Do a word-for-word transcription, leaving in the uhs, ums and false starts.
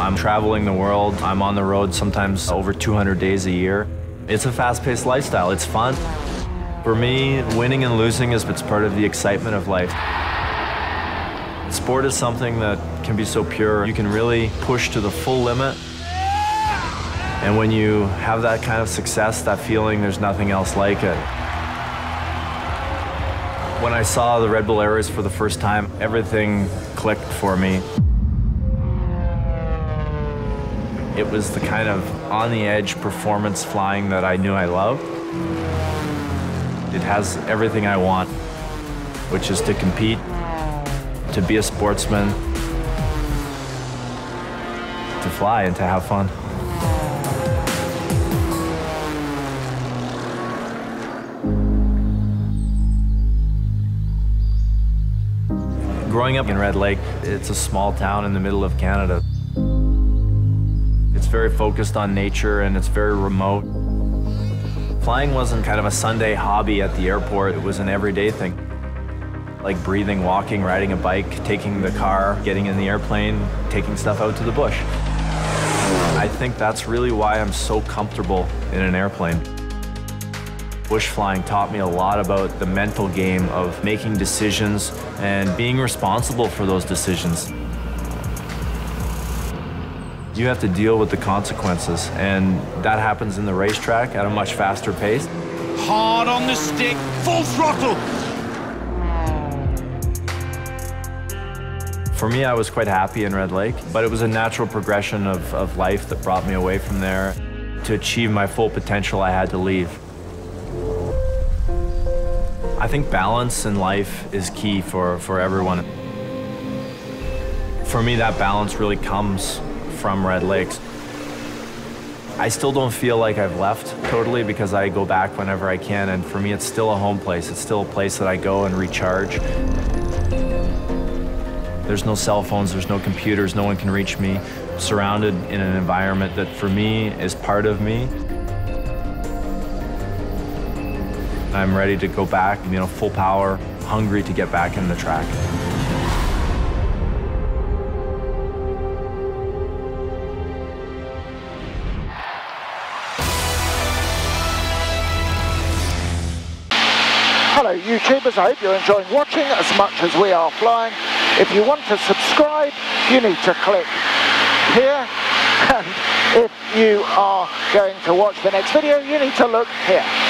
I'm traveling the world. I'm on the road sometimes over two hundred days a year. It's a fast-paced lifestyle. It's fun. For me, winning and losing is it's part of the excitement of life. Sport is something that can be so pure. You can really push to the full limit. And when you have that kind of success, that feeling, there's nothing else like it. When I saw the Red Bull Air Race for the first time, everything clicked for me. It was the kind of on-the-edge performance flying that I knew I loved. It has everything I want, which is to compete, to be a sportsman, to fly, and to have fun. Growing up in Red Lake, it's a small town in the middle of Canada. It's very focused on nature and it's very remote. Flying wasn't kind of a Sunday hobby at the airport, it was an everyday thing. Like breathing, walking, riding a bike, taking the car, getting in the airplane, taking stuff out to the bush. I think that's really why I'm so comfortable in an airplane. Bush flying taught me a lot about the mental game of making decisions and being responsible for those decisions. You have to deal with the consequences, and that happens in the racetrack at a much faster pace. Hard on the stick, full throttle. For me, I was quite happy in Red Lake, but it was a natural progression of, of life that brought me away from there. To achieve my full potential, I had to leave. I think balance in life is key for, for everyone. For me, that balance really comes from Red Lakes. I still don't feel like I've left totally because I go back whenever I can, and for me, it's still a home place. It's still a place that I go and recharge. There's no cell phones, there's no computers, no one can reach me. I'm surrounded in an environment that for me is part of me. I'm ready to go back, you know, full power, hungry to get back in the track. Hello YouTubers, I hope you're enjoying watching as much as we are flying. If you want to subscribe, you need to click here. And if you are going to watch the next video, you need to look here.